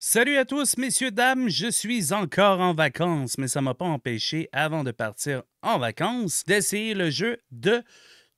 Salut à tous, messieurs, dames, je suis encore en vacances, mais ça ne m'a pas empêché, avant de partir en vacances, d'essayer le jeu de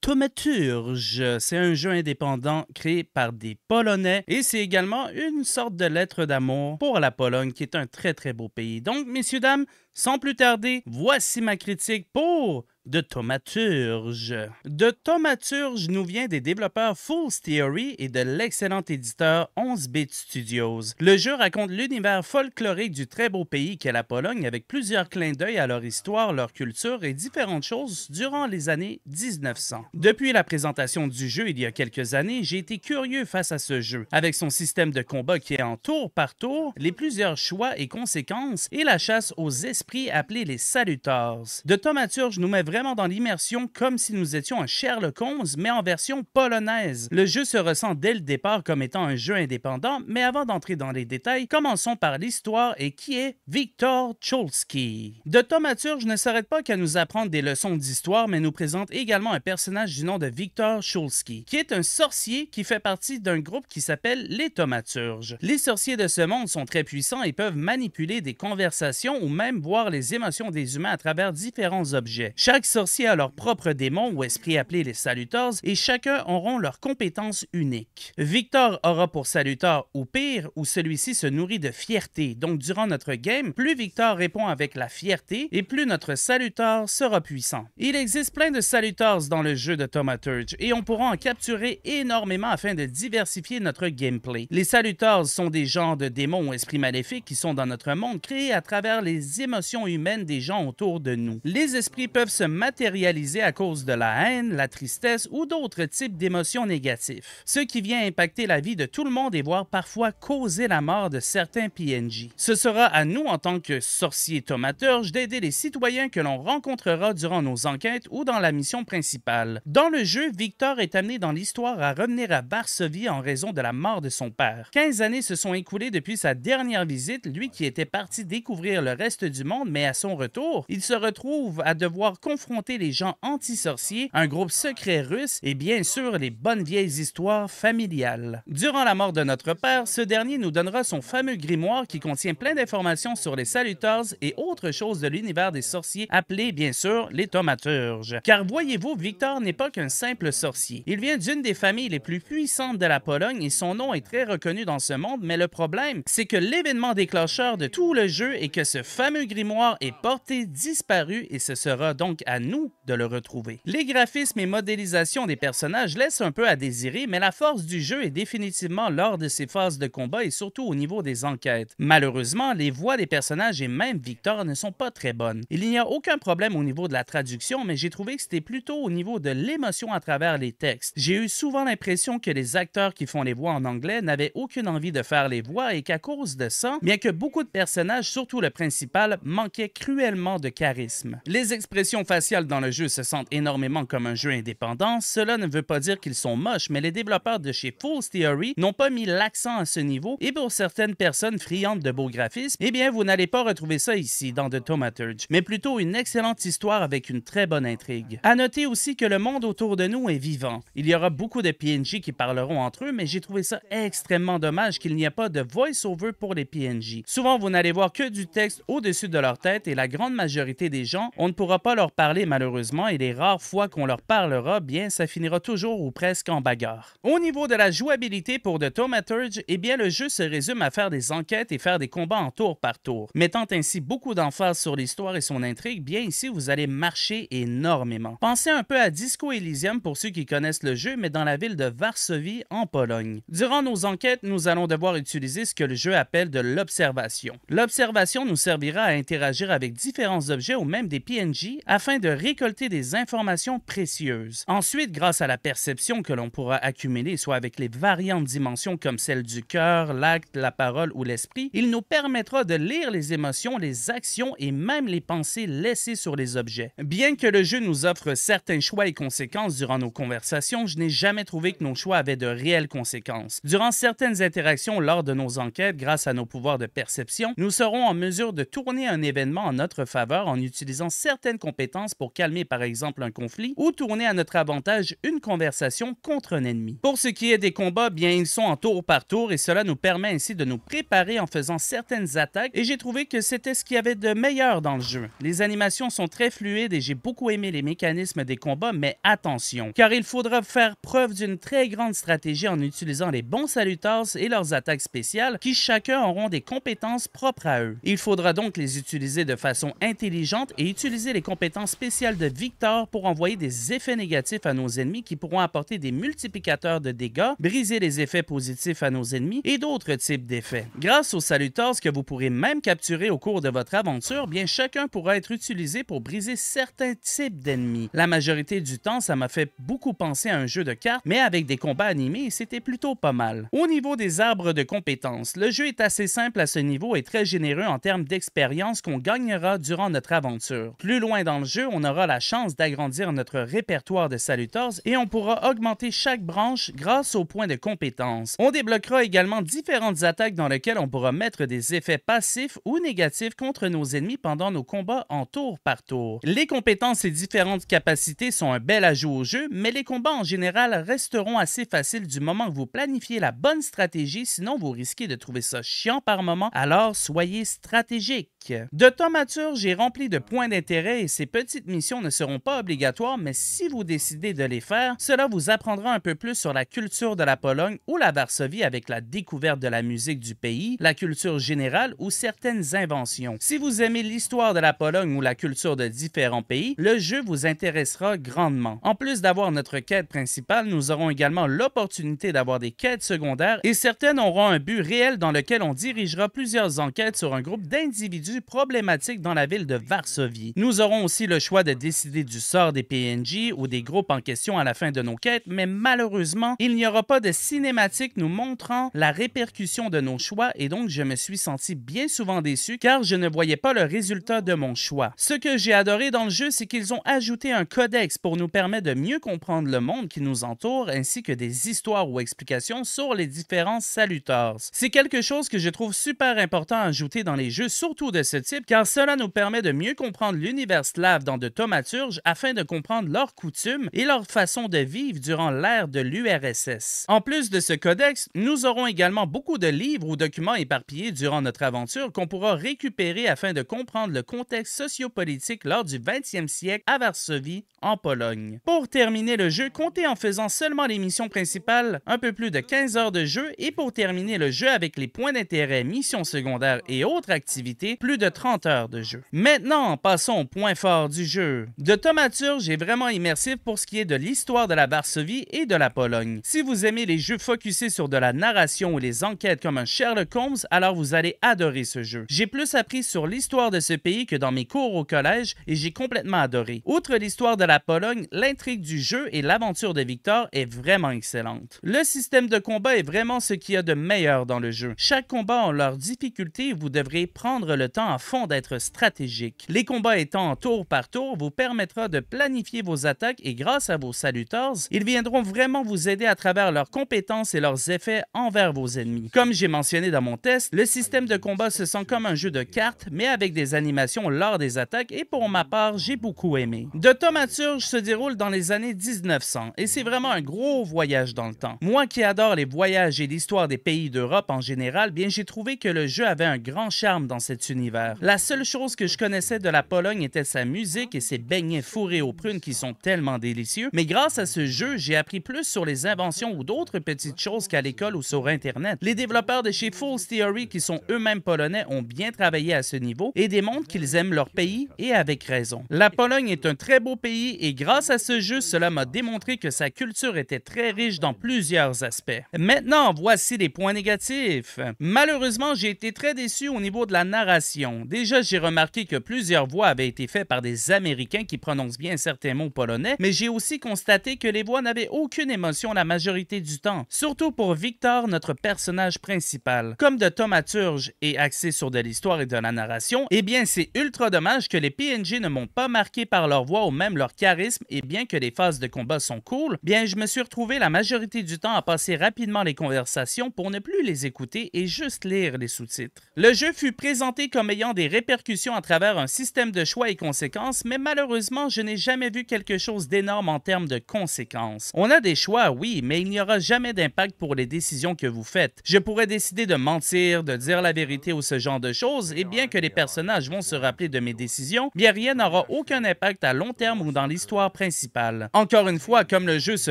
Thaumaturge. C'est un jeu indépendant créé par des Polonais et c'est également une sorte de lettre d'amour pour la Pologne qui est un très très beau pays. Donc, messieurs, dames, sans plus tarder, voici ma critique pour The Thaumaturge. The Thaumaturge nous vient des développeurs Fools Theory et de l'excellent éditeur 11 Bit Studios. Le jeu raconte l'univers folklorique du très beau pays qu'est la Pologne avec plusieurs clins d'œil à leur histoire, leur culture et différentes choses durant les années 1900. Depuis la présentation du jeu il y a quelques années, j'ai été curieux face à ce jeu. Avec son système de combat qui est en tour par tour, les plusieurs choix et conséquences et la chasse aux esprits appelés les Salutors. The Thaumaturge nous met vraiment dans l'immersion comme si nous étions un Sherlock Holmes, mais en version polonaise. Le jeu se ressent dès le départ comme étant un jeu indépendant, mais avant d'entrer dans les détails, commençons par l'histoire et qui est Wiktor Szulski. The Thaumaturge ne s'arrête pas qu'à nous apprendre des leçons d'histoire, mais nous présente également un personnage du nom de Wiktor Szulski, qui est un sorcier qui fait partie d'un groupe qui s'appelle les Thaumaturges. Les sorciers de ce monde sont très puissants et peuvent manipuler des conversations ou même voir les émotions des humains à travers différents objets. Chaque sorcier a leur propre démon ou esprit appelé les Salutors et chacun auront leurs compétences uniques. Wiktor aura pour Salutor ou pire, où celui-ci se nourrit de fierté. Donc durant notre game, plus Wiktor répond avec la fierté et plus notre Salutor sera puissant. Il existe plein de Salutors dans le jeu de Thaumaturge et on pourra en capturer énormément afin de diversifier notre gameplay. Les Salutors sont des genres de démons ou esprits maléfiques qui sont dans notre monde créés à travers les émotions humaines des gens autour de nous. Les esprits peuvent se matérialiser à cause de la haine, la tristesse ou d'autres types d'émotions négatives, ce qui vient impacter la vie de tout le monde et voire parfois causer la mort de certains PNJ. Ce sera à nous en tant que sorciers thaumaturges d'aider les citoyens que l'on rencontrera durant nos enquêtes ou dans la mission principale. Dans le jeu, Wiktor est amené dans l'histoire à revenir à Varsovie en raison de la mort de son père. 15 années se sont écoulées depuis sa dernière visite, lui qui était parti découvrir le reste du monde, mais à son retour, il se retrouve à devoir confronter les gens anti-sorciers, un groupe secret russe et bien sûr les bonnes vieilles histoires familiales. Durant la mort de notre père, ce dernier nous donnera son fameux grimoire qui contient plein d'informations sur les Salutors et autres choses de l'univers des sorciers appelés bien sûr les Thaumaturges. Car voyez-vous, Wiktor n'est pas qu'un simple sorcier. Il vient d'une des familles les plus puissantes de la Pologne et son nom est très reconnu dans ce monde, mais le problème, c'est que l'événement déclencheur de tout le jeu est que ce fameux grimoire est porté disparu et ce sera donc à nous de le retrouver. Les graphismes et modélisations des personnages laissent un peu à désirer, mais la force du jeu est définitivement lors de ses phases de combat et surtout au niveau des enquêtes. Malheureusement, les voix des personnages et même Wiktor ne sont pas très bonnes. Il n'y a aucun problème au niveau de la traduction, mais j'ai trouvé que c'était plutôt au niveau de l'émotion à travers les textes. J'ai eu souvent l'impression que les acteurs qui font les voix en anglais n'avaient aucune envie de faire les voix et qu'à cause de ça, bien que beaucoup de personnages, surtout le principal, manquaient cruellement de charisme. Les expressions faciales dans le jeu se sentent énormément comme un jeu indépendant. Cela ne veut pas dire qu'ils sont moches, mais les développeurs de chez Fools Theory n'ont pas mis l'accent à ce niveau et pour certaines personnes friandes de beaux graphismes, eh bien vous n'allez pas retrouver ça ici dans The Thaumaturge, mais plutôt une excellente histoire avec une très bonne intrigue. À noter aussi que le monde autour de nous est vivant. Il y aura beaucoup de PNJ qui parleront entre eux, mais j'ai trouvé ça extrêmement dommage qu'il n'y ait pas de voice-over pour les PNJ. Souvent vous n'allez voir que du texte au-dessus de leur tête et la grande majorité des gens, on ne pourra pas leur parler malheureusement et les rares fois qu'on leur parlera, bien ça finira toujours ou presque en bagarre. Au niveau de la jouabilité pour The Thaumaturge, eh bien le jeu se résume à faire des enquêtes et faire des combats en tour par tour, mettant ainsi beaucoup d'emphase sur l'histoire et son intrigue, bien ici vous allez marcher énormément. Pensez un peu à Disco Elysium pour ceux qui connaissent le jeu, mais dans la ville de Varsovie en Pologne. Durant nos enquêtes, nous allons devoir utiliser ce que le jeu appelle de l'observation. L'observation nous servira à interagir avec différents objets ou même des PNJ afin de récolter des informations précieuses. Ensuite, grâce à la perception que l'on pourra accumuler, soit avec les variantes dimensions comme celle du cœur, l'acte, la parole ou l'esprit, il nous permettra de lire les émotions, les actions et même les pensées laissées sur les objets. Bien que le jeu nous offre certains choix et conséquences durant nos conversations, je n'ai jamais trouvé que nos choix avaient de réelles conséquences. Durant certaines interactions lors de nos enquêtes, grâce à nos pouvoirs de perception, nous serons en mesure de tourner un événement en notre faveur en utilisant certaines compétences violence pour calmer par exemple un conflit ou tourner à notre avantage une conversation contre un ennemi. Pour ce qui est des combats, bien ils sont en tour par tour et cela nous permet ainsi de nous préparer en faisant certaines attaques et j'ai trouvé que c'était ce qu'il y avait de meilleur dans le jeu. Les animations sont très fluides et j'ai beaucoup aimé les mécanismes des combats, mais attention, car il faudra faire preuve d'une très grande stratégie en utilisant les bons Salutors et leurs attaques spéciales qui chacun auront des compétences propres à eux. Il faudra donc les utiliser de façon intelligente et utiliser les compétences spéciales de Wiktor pour envoyer des effets négatifs à nos ennemis qui pourront apporter des multiplicateurs de dégâts, briser les effets positifs à nos ennemis et d'autres types d'effets. Grâce aux Salutors que vous pourrez même capturer au cours de votre aventure, bien chacun pourra être utilisé pour briser certains types d'ennemis. La majorité du temps, ça m'a fait beaucoup penser à un jeu de cartes, mais avec des combats animés, c'était plutôt pas mal. Au niveau des arbres de compétences, le jeu est assez simple à ce niveau et très généreux en termes d'expérience qu'on gagnera durant notre aventure. Plus loin dans le jeu, on aura la chance d'agrandir notre répertoire de Salutors et on pourra augmenter chaque branche grâce aux points de compétences. On débloquera également différentes attaques dans lesquelles on pourra mettre des effets passifs ou négatifs contre nos ennemis pendant nos combats en tour par tour. Les compétences et différentes capacités sont un bel ajout au jeu, mais les combats en général resteront assez faciles du moment que vous planifiez la bonne stratégie, sinon vous risquez de trouver ça chiant par moment, alors soyez stratégique. The Thaumaturge est rempli de points d'intérêt et ces petites missions ne seront pas obligatoires, mais si vous décidez de les faire, cela vous apprendra un peu plus sur la culture de la Pologne ou la Varsovie avec la découverte de la musique du pays, la culture générale ou certaines inventions. Si vous aimez l'histoire de la Pologne ou la culture de différents pays, le jeu vous intéressera grandement. En plus d'avoir notre quête principale, nous aurons également l'opportunité d'avoir des quêtes secondaires et certaines auront un but réel dans lequel on dirigera plusieurs enquêtes sur un groupe d'individus problématiques dans la ville de Varsovie. Nous aurons aussi le choix de décider du sort des PNJ ou des groupes en question à la fin de nos quêtes, mais malheureusement, il n'y aura pas de cinématique nous montrant la répercussion de nos choix et donc je me suis senti bien souvent déçu car je ne voyais pas le résultat de mon choix. Ce que j'ai adoré dans le jeu, c'est qu'ils ont ajouté un codex pour nous permettre de mieux comprendre le monde qui nous entoure ainsi que des histoires ou explications sur les différents Salutors. C'est quelque chose que je trouve super important à ajouter dans les jeux, surtout de ce type, car cela nous permet de mieux comprendre l'univers slave dans The Thaumaturge afin de comprendre leurs coutumes et leur façon de vivre durant l'ère de l'URSS. En plus de ce codex, nous aurons également beaucoup de livres ou documents éparpillés durant notre aventure qu'on pourra récupérer afin de comprendre le contexte sociopolitique lors du 20e siècle à Varsovie, en Pologne. Pour terminer le jeu, comptez en faisant seulement les missions principales un peu plus de 15 heures de jeu et pour terminer le jeu avec les points d'intérêt, missions secondaires et autres activités, plus de 30 heures de jeu. Maintenant, passons au point fort du jeu. The Thaumaturge est vraiment immersif pour ce qui est de l'histoire de la Varsovie et de la Pologne. Si vous aimez les jeux focusés sur de la narration ou les enquêtes comme un Sherlock Holmes, alors vous allez adorer ce jeu. J'ai plus appris sur l'histoire de ce pays que dans mes cours au collège et j'ai complètement adoré. Outre l'histoire de la Pologne, l'intrigue du jeu et l'aventure de Wiktor est vraiment excellente. Le système de combat est vraiment ce qu'il y a de meilleur dans le jeu. Chaque combat a leur difficulté et vous devrez prendre le temps à fond d'être stratégique. Les combats étant en tour par tour vous permettra de planifier vos attaques et grâce à vos Salutors, ils viendront vraiment vous aider à travers leurs compétences et leurs effets envers vos ennemis. Comme j'ai mentionné dans mon test, le système de combat se sent comme un jeu de cartes mais avec des animations lors des attaques et pour ma part, j'ai beaucoup aimé. The Thaumaturge se déroule dans les années 1900 et c'est vraiment un gros voyage dans le temps. Moi qui adore les voyages et l'histoire des pays d'Europe en général, bien j'ai trouvé que le jeu avait un grand charme dans cet univers. La seule chose que je connaissais de la Pologne était sa musique et ses beignets fourrés aux prunes qui sont tellement délicieux, mais grâce à ce jeu, j'ai appris plus sur les inventions ou d'autres petites choses qu'à l'école ou sur Internet. Les développeurs de chez Fools Theory, qui sont eux-mêmes polonais, ont bien travaillé à ce niveau et démontrent qu'ils aiment leur pays et avec raison. La Pologne est un très beau pays et grâce à ce jeu, cela m'a démontré que sa culture était très riche dans plusieurs aspects. Maintenant, voici les points négatifs. Malheureusement, j'ai été très déçu au niveau de la narration. Déjà, j'ai remarqué que plusieurs voix avaient été faites par des Américains qui prononcent bien certains mots polonais, mais j'ai aussi constaté que les voix n'avaient aucune émotion la majorité du temps, surtout pour Wiktor, notre personnage principal. Comme The Thaumaturge est axé sur de l'histoire et de la narration, eh bien c'est ultra dommage que les PNJ ne m'ont pas marqué par leur voix ou même leur charisme, et bien que les phases de combat sont cool, bien je me suis retrouvé la majorité du temps à passer rapidement les conversations pour ne plus les écouter et juste lire les sous-titres. Le jeu fut présenté comme ayant des répercussions à travers un système de choix et conséquences conséquences, mais malheureusement, je n'ai jamais vu quelque chose d'énorme en termes de conséquences. On a des choix, oui, mais il n'y aura jamais d'impact pour les décisions que vous faites. Je pourrais décider de mentir, de dire la vérité ou ce genre de choses, et bien que les personnages vont se rappeler de mes décisions, bien rien n'aura aucun impact à long terme ou dans l'histoire principale. Encore une fois, comme le jeu se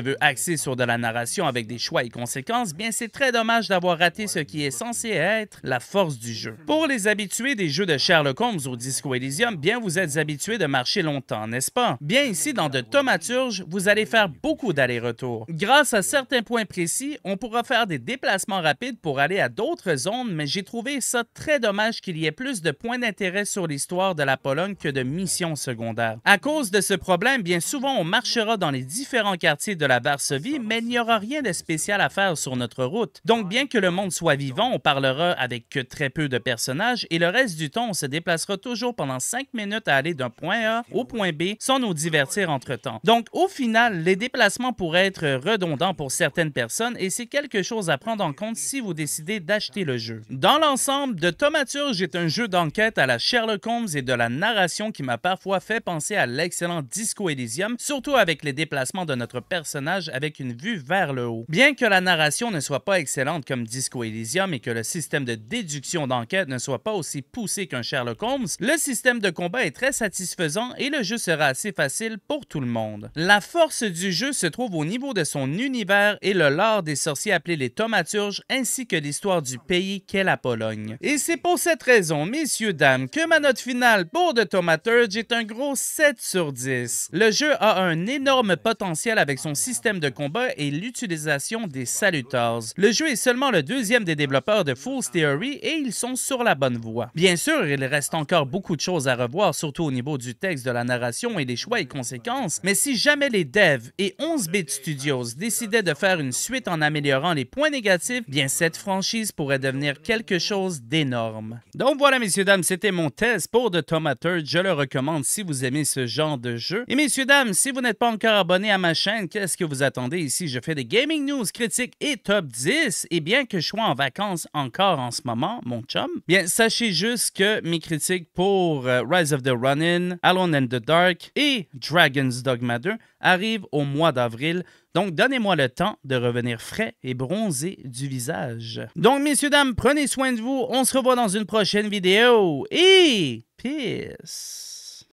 veut axé sur de la narration avec des choix et conséquences, bien c'est très dommage d'avoir raté ce qui est censé être la force du jeu. Pour les habitués des jeux de Sherlock Holmes ou Disco Elysium, bien vous êtes habitués de marcher longtemps, n'est-ce pas? Bien ici, dans The Thaumaturge, vous allez faire beaucoup d'allers-retours. Grâce à certains points précis, on pourra faire des déplacements rapides pour aller à d'autres zones, mais j'ai trouvé ça très dommage qu'il y ait plus de points d'intérêt sur l'histoire de la Pologne que de missions secondaires. À cause de ce problème, bien souvent on marchera dans les différents quartiers de la Varsovie, mais il n'y aura rien de spécial à faire sur notre route. Donc bien que le monde soit vivant, on parlera avec que très peu de personnages et le reste du temps, on se déplacera toujours pendant 5 minutes à aller d'un point A au point B sans nous divertir entre-temps. Donc au final, les déplacements pourraient être redondants pour certaines personnes et c'est quelque chose à prendre en compte si vous décidez d'acheter le jeu. Dans l'ensemble, The Thaumaturge est un jeu d'enquête à la Sherlock Holmes et de la narration qui m'a parfois fait penser à l'excellent Disco Elysium, surtout avec les déplacements de notre personnage avec une vue vers le haut. Bien que la narration ne soit pas excellente comme Disco Elysium et que le système de déduction d'enquête ne soit pas aussi poussé qu'un Sherlock Holmes, le système de combat est très satisfaisant et le jeu sera assez facile pour tout le monde. La force du jeu se trouve au niveau de son univers et le lore des sorciers appelés les Thaumaturges ainsi que l'histoire du pays qu'est la Pologne. Et c'est pour cette raison, messieurs, dames, que ma note finale pour The Thaumaturge est un gros 7 sur 10. Le jeu a un énorme potentiel avec son système de combat et l'utilisation des Salutors. Le jeu est seulement le deuxième des développeurs de Fools Theory et ils sont sur la bonne voie. Bien sûr, il reste encore beaucoup de choses à revoir, surtout au niveau du texte, de la narration et des choix et conséquences, mais si jamais les devs et 11 Bit Studios décidaient de faire une suite en améliorant les points négatifs, bien cette franchise pourrait devenir quelque chose d'énorme. Donc voilà, messieurs, dames, c'était mon test pour The Thaumaturge. Je le recommande si vous aimez ce genre de jeu. Et messieurs, dames, si vous n'êtes pas encore abonné à ma chaîne, qu'est-ce que vous attendez ici? Je fais des gaming news, critiques et top 10, et bien que je sois en vacances encore en ce moment, mon chum, bien sachez juste que mes critiques pour Rise of the Ronin, Alone in the Dark et Dragon's Dogma 2 arrivent au mois d'avril. Donc, donnez-moi le temps de revenir frais et bronzé du visage. Donc, messieurs, dames, prenez soin de vous. On se revoit dans une prochaine vidéo. Et peace!